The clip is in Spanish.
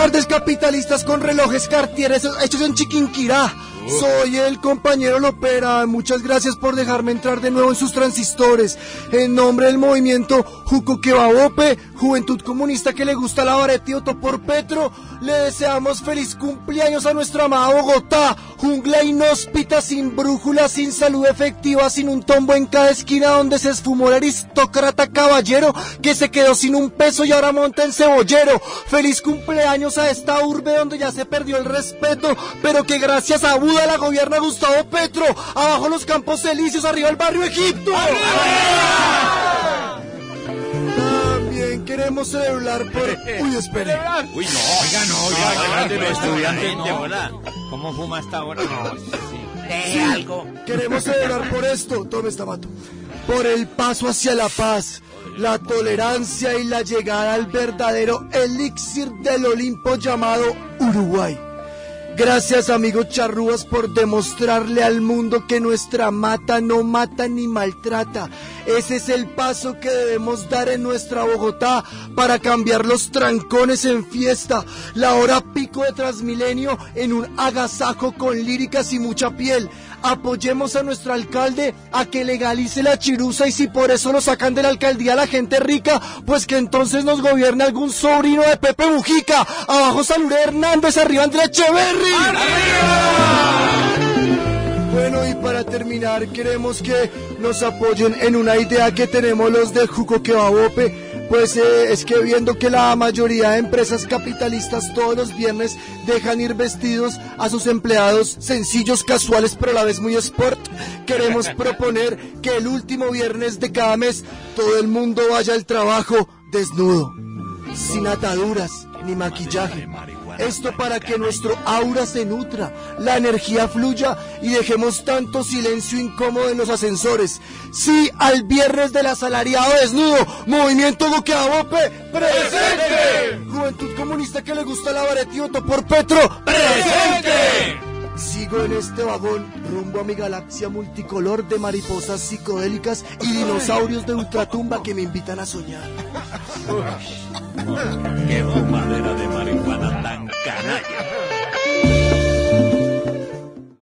tardes, capitalistas con relojes Cartier hechos en Chiquinquirá. Soy el compañero Lopera. Muchas gracias por dejarme entrar de nuevo en sus transistores. En nombre del movimiento Jucuquevabope, Juventud Comunista que le gusta la vareta y votó por Petro, le deseamos feliz cumpleaños a nuestra amada Bogotá, jungla inhóspita, sin brújula, sin salud efectiva, sin un tombo en cada esquina, donde se esfumó el aristócrata caballero que se quedó sin un peso y ahora monta en cebollero. Feliz cumpleaños a esta urbe donde ya se perdió el respeto, pero que gracias a Buda la gobierna Gustavo Petro. Abajo los Campos Elíseos, arriba el barrio Egipto. ¡Arriba! También queremos celebrar por... Uy, espere. Uy, no, oiga, no, oiga, de los estudiantes, no. ¿Cómo fuma hasta ahora? No, sí, algo. Queremos celebrar por esto, tome esta mato, por el paso hacia la paz, la tolerancia y la llegada al verdadero elixir del Olimpo llamado Uruguay. Gracias, amigos charrúas, por demostrarle al mundo que nuestra mata no mata ni maltrata. Ese es el paso que debemos dar en nuestra Bogotá para cambiar los trancones en fiesta, la hora pico de Transmilenio en un agasajo con líricas y mucha piel. Apoyemos a nuestro alcalde a que legalice la chiruza, y si por eso lo sacan de la alcaldía a la gente rica, pues que entonces nos gobierne algún sobrino de Pepe Mujica. Abajo Salud Hernández, arriba André Chever. ¡Arriba! Bueno, y para terminar, queremos que nos apoyen en una idea que tenemos los de Jucuquevabope. Pues es que viendo que la mayoría de empresas capitalistas todos los viernes dejan ir vestidos a sus empleados sencillos, casuales, pero a la vez muy sport, queremos proponer que el último viernes de cada mes todo el mundo vaya al trabajo desnudo, sin ataduras ni maquillaje. Esto para que nuestro aura se nutra, la energía fluya y dejemos tanto silencio incómodo en los ascensores. Sí al viernes del asalariado desnudo. Movimiento Duquevope, ¡presente! Juventud Comunista que le gusta la vareta y votó por Petro, ¡presente! Sigo en este vagón rumbo a mi galaxia multicolor de mariposas psicodélicas y dinosaurios de ultratumba que me invitan a soñar. ¡Qué fumadera de marihuana tan canalla!